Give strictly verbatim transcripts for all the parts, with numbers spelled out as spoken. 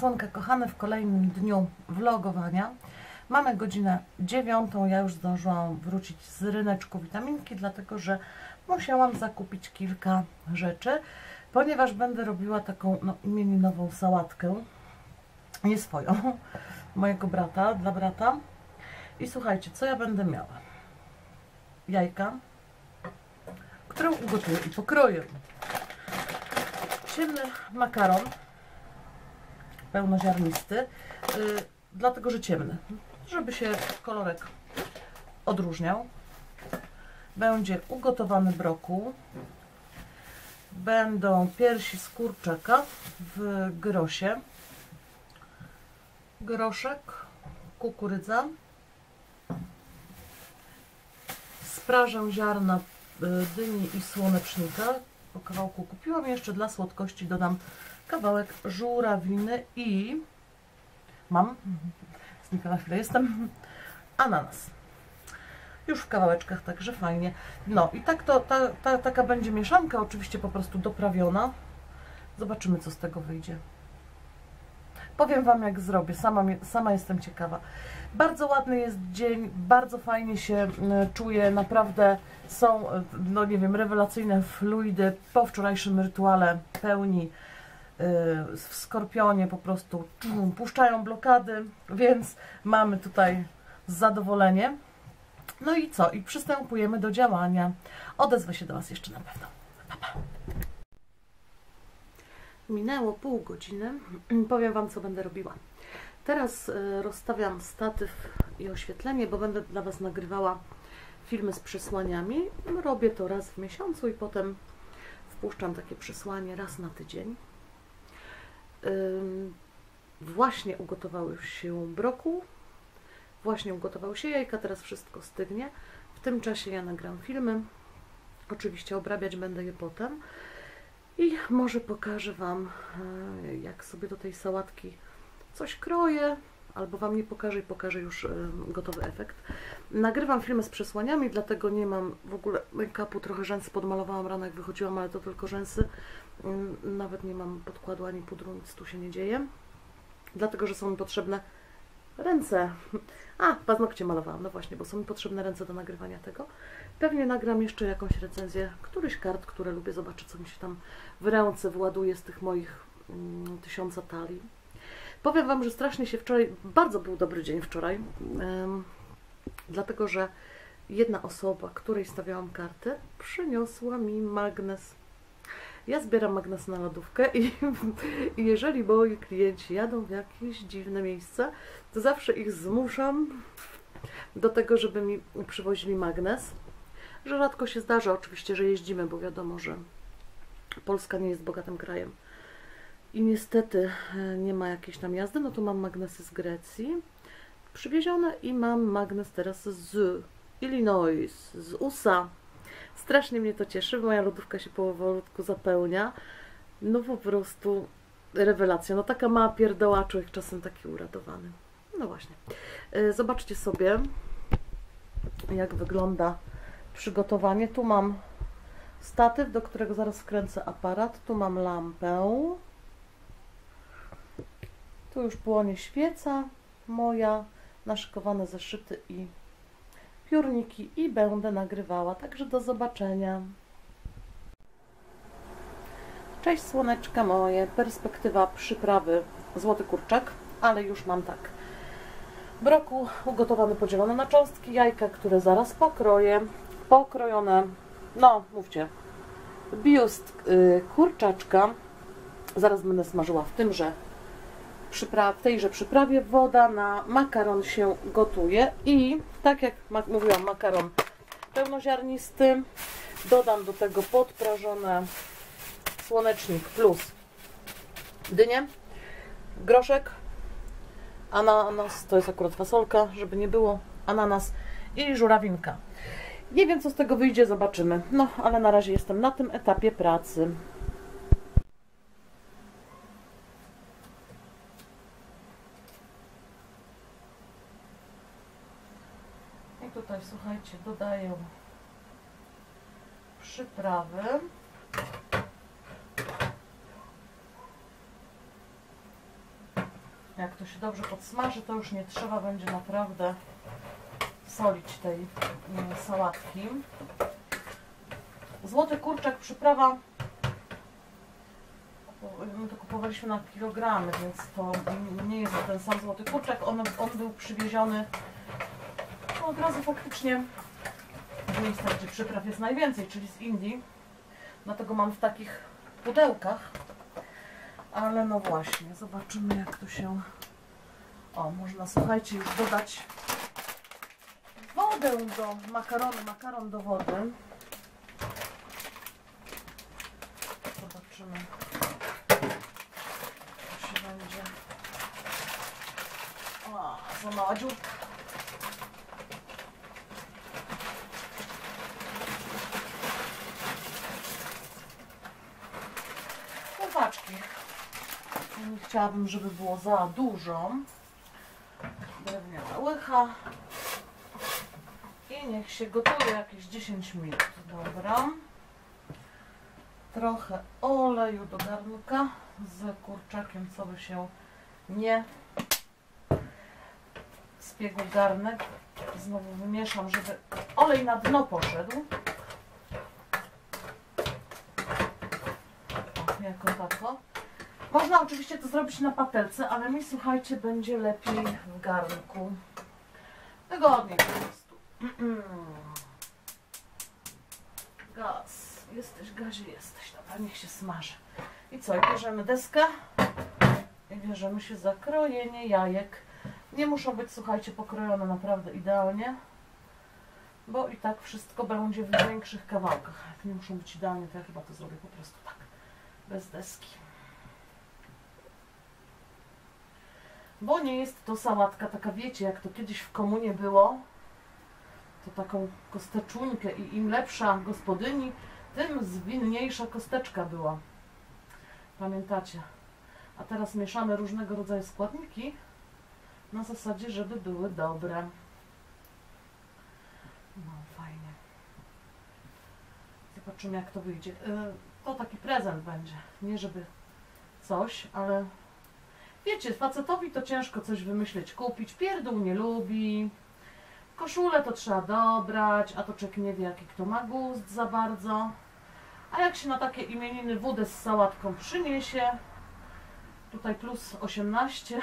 Słonkę kochamy w kolejnym dniu vlogowania. Mamy godzinę dziewiątą, ja już zdążyłam wrócić z ryneczku witaminki, dlatego że musiałam zakupić kilka rzeczy, ponieważ będę robiła taką no, imieninową sałatkę, nie swoją, mojego brata, dla brata. I słuchajcie, co ja będę miała? Jajka, które ugotuję i pokroję. Ciemny makaron, pełnoziarnisty, yy, dlatego, że ciemny, żeby się kolorek odróżniał. Będzie ugotowany brokuł, będą piersi z kurczaka w grosie, groszek, kukurydza, sprażę ziarna dyni i słonecznika, po kawałku kupiłam, jeszcze dla słodkości dodam kawałek żurawiny i mam, znika na chwilę jestem, ananas. Już w kawałeczkach, także fajnie. No i tak to, ta, ta, taka będzie mieszanka, oczywiście po prostu doprawiona. Zobaczymy, co z tego wyjdzie. Powiem Wam, jak zrobię, sama, sama jestem ciekawa. Bardzo ładny jest dzień, bardzo fajnie się czuję, naprawdę są, no nie wiem, rewelacyjne fluidy po wczorajszym rytuale pełni w Skorpionie, po prostu puszczają blokady, więc mamy tutaj zadowolenie. No i co? I przystępujemy do działania. Odezwę się do Was jeszcze na pewno. Pa, pa. Minęło pół godziny. Powiem Wam, co będę robiła. Teraz rozstawiam statyw i oświetlenie, bo będę dla Was nagrywała filmy z przesłaniami. Robię to raz w miesiącu i potem wpuszczam takie przesłanie raz na tydzień. Właśnie ugotowały się brokuł. Właśnie ugotowały się jajka, teraz wszystko stygnie. W tym czasie ja nagram filmy. Oczywiście obrabiać będę je potem. I może pokażę Wam, jak sobie do tej sałatki coś kroję, albo Wam nie pokażę i pokażę już gotowy efekt. Nagrywam filmy z przesłaniami, dlatego nie mam w ogóle make-upu, trochę rzęsy podmalowałam rano, jak wychodziłam, ale to tylko rzęsy. Nawet nie mam podkładu ani pudru, nic tu się nie dzieje. Dlatego, że są mi potrzebne ręce. A, paznokcie malowałam, no właśnie, bo są mi potrzebne ręce do nagrywania tego. Pewnie nagram jeszcze jakąś recenzję, któryś kart, które lubię, zobaczę, co mi się tam w ręce właduje z tych moich mm, tysiąca talii. Powiem Wam, że strasznie się wczoraj, bardzo był dobry dzień wczoraj, ym, dlatego, że jedna osoba, której stawiałam karty, przyniosła mi magnes. Ja zbieram magnes na lodówkę i, i jeżeli moi klienci jadą w jakieś dziwne miejsca, to zawsze ich zmuszam do tego, żeby mi przywozili magnes, że rzadko się zdarza oczywiście, że jeździmy, bo wiadomo, że Polska nie jest bogatym krajem i niestety nie ma jakiejś tam jazdy, no to mam magnesy z Grecji przywiezione i mam magnes teraz z Illinois, z U S A. Strasznie mnie to cieszy, moja lodówka się powolutku zapełnia. No po prostu rewelacja. No taka mała pierdoła, człowiek czasem taki uradowany. No właśnie. Zobaczcie sobie, jak wygląda przygotowanie. Tu mam statyw, do którego zaraz wkręcę aparat. Tu mam lampę. Tu już płonie świeca moja, naszykowane zeszyty i piórniki i będę nagrywała, także do zobaczenia. Cześć słoneczka moje, perspektywa przyprawy złoty kurczak, ale już mam tak. Brokuł ugotowany, podzielony na cząstki, jajka, które zaraz pokroję, pokrojone, no mówcie, biust yy, kurczaczka, zaraz będę smażyła w tymże w tejże przyprawie. Woda na makaron się gotuje i tak jak ma mówiłam, makaron pełnoziarnisty, dodam do tego podprażone słonecznik plus dynię, groszek, ananas, to jest akurat fasolka, żeby nie było, ananas i żurawinka. Nie wiem, co z tego wyjdzie, zobaczymy, no ale na razie jestem na tym etapie pracy. Tutaj, słuchajcie, dodaję przyprawy. Jak to się dobrze podsmaży, to już nie trzeba będzie naprawdę solić tej sałatki. Złoty kurczak, przyprawa, my to kupowaliśmy na kilogramy, więc to nie jest ten sam złoty kurczak. On, on był przywieziony no od razu faktycznie z miejsca, gdzie przypraw jest najwięcej, czyli z Indii. Dlatego mam w takich pudełkach. Ale no właśnie, zobaczymy, jak to się... O, można, słuchajcie, już dodać wodę do makaronu, makaron do wody. Zobaczymy, co się będzie... O, za mała dziurka. Kurwaczki. Nie chciałabym, żeby było za dużo. Drewniana łycha. I niech się gotuje jakieś dziesięć minut. Dobra. Trochę oleju do garnka. Z kurczakiem, co by się nie spiegł garnek. Znowu wymieszam, żeby olej na dno poszedł. O, jako tako. Można oczywiście to zrobić na patelce, ale mi, słuchajcie, będzie lepiej w garnku. Wygodniej po prostu. Gaz. Jesteś, gazie, jesteś. Dobra, niech się smaży. I co? I bierzemy deskę i bierzemy się za krojenie jajek. Nie muszą być, słuchajcie, pokrojone naprawdę idealnie, bo i tak wszystko będzie w większych kawałkach. Jak nie muszą być idealnie, to ja chyba to zrobię po prostu tak, bez deski. Bo nie jest to sałatka taka, wiecie, jak to kiedyś w komunie było, to taką kosteczunkę i im lepsza gospodyni, tym zwinniejsza kosteczka była. Pamiętacie? A teraz mieszamy różnego rodzaju składniki na zasadzie, żeby były dobre. No fajnie. Zobaczymy, jak to wyjdzie. To taki prezent będzie. Nie żeby coś, ale... Wiecie, facetowi to ciężko coś wymyśleć, kupić, pierdół nie lubi, koszulę to trzeba dobrać, a to człowiek nie wie, jaki kto ma gust za bardzo. A jak się na takie imieniny wódę z sałatką przyniesie, tutaj plus osiemnaście,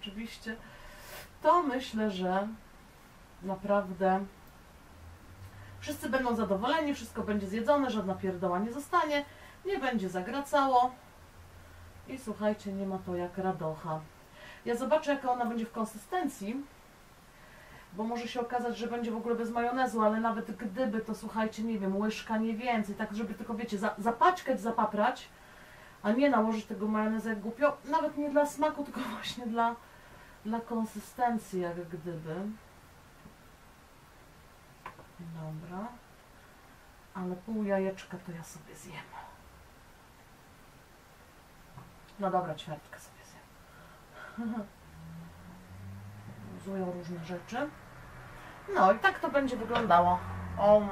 oczywiście, to myślę, że naprawdę wszyscy będą zadowoleni, wszystko będzie zjedzone, żadna pierdoła nie zostanie, nie będzie zagracało. I słuchajcie, nie ma to jak radocha. Ja zobaczę, jaka ona będzie w konsystencji, bo może się okazać, że będzie w ogóle bez majonezu, ale nawet gdyby, to słuchajcie, nie wiem, łyżka, nie więcej, tak żeby tylko, wiecie, za, zapaćkać, zapaprać, a nie nałożyć tego majonezu jak głupio, nawet nie dla smaku, tylko właśnie dla, dla konsystencji, jak gdyby. Dobra, ale pół jajeczka to ja sobie zjem. No dobra, ćwiartkę sobie zjem. Zują różne rzeczy. No i tak to będzie wyglądało. O,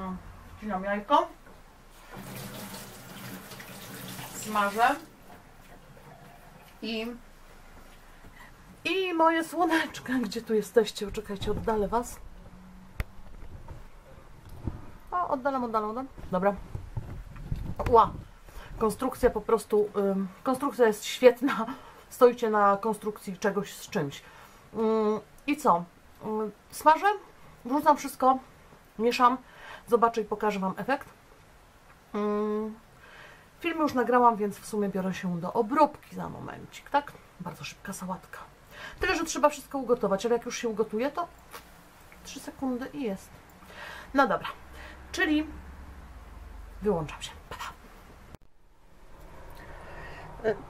wcinam jajko. Smażę. I... I moje słoneczka. Gdzie tu jesteście? Oczekajcie, oddalę was. O, oddalam, oddalam, oddalam. Dobra. Ła. Konstrukcja po prostu, ym, konstrukcja jest świetna, stoicie na konstrukcji czegoś z czymś. Yy, I co? Yy, smażę, wrzucam wszystko, mieszam, zobaczę i pokażę wam efekt. Yy, film już nagrałam, więc w sumie biorę się do obróbki za momencik, tak? Bardzo szybka sałatka. Tyle, że trzeba wszystko ugotować, ale jak już się ugotuje, to trzy sekundy i jest. No dobra, czyli wyłączam się.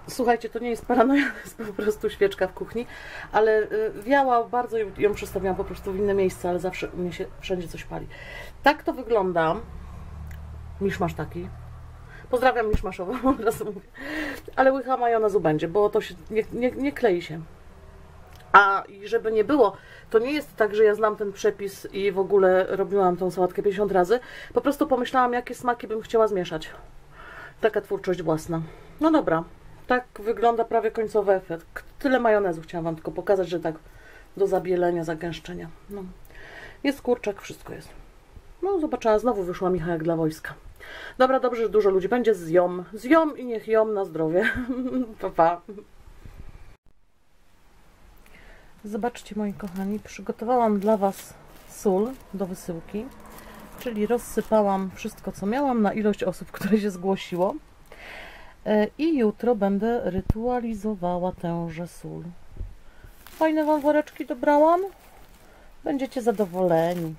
Słuchajcie, to nie jest paranoja, to jest po prostu świeczka w kuchni, ale wiała, bardzo ją, ją przestawiłam po prostu w inne miejsce, ale zawsze u mnie się wszędzie coś pali. Tak to wygląda. Miszmasz taki. Pozdrawiam miszmaszową, od razu mówię. Ale łycha majonezu będzie, bo to się nie, nie, nie klei się. A i żeby nie było, to nie jest tak, że ja znam ten przepis i w ogóle robiłam tą sałatkę pięćdziesiąt razy. Po prostu pomyślałam, jakie smaki bym chciała zmieszać. Taka twórczość własna. No dobra. tak wygląda prawie końcowy efekt. Tyle majonezu chciałam wam tylko pokazać, że tak do zabielenia, zagęszczenia. No. Jest kurczak, wszystko jest. No zobaczyłam, znowu wyszła Micha jak dla wojska. Dobra, dobrze, że dużo ludzi będzie, zjom. Zjom i niech jom na zdrowie. Pa, pa. Zobaczcie, moi kochani, przygotowałam dla was sól do wysyłki, czyli rozsypałam wszystko, co miałam na ilość osób, które się zgłosiło. I jutro będę rytualizowała tęże sól. Fajne wam woreczki dobrałam? Będziecie zadowoleni.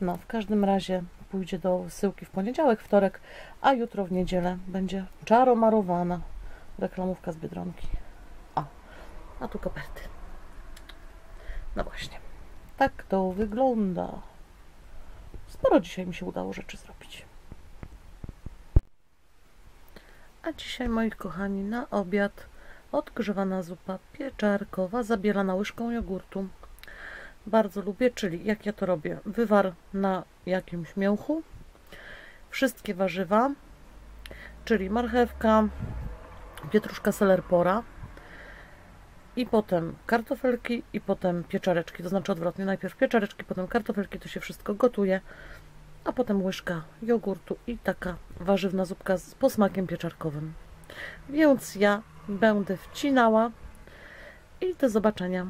No, w każdym razie pójdzie do wysyłki w poniedziałek, wtorek, a jutro w niedzielę będzie czaromarowana reklamówka z Biedronki. A, a tu koperty. No właśnie, tak to wygląda. Sporo dzisiaj mi się udało rzeczy zrobić. A dzisiaj, moi kochani, na obiad odgrzewana zupa pieczarkowa, zabielana łyżką jogurtu. Bardzo lubię, czyli jak ja to robię, wywar na jakimś mięchu, wszystkie warzywa, czyli marchewka, pietruszka, seler, pora i potem kartofelki i potem pieczareczki, to znaczy odwrotnie, najpierw pieczareczki, potem kartofelki, to się wszystko gotuje, a potem łyżka jogurtu i taka warzywna zupka z posmakiem pieczarkowym. Więc ja będę wcinała i do zobaczenia.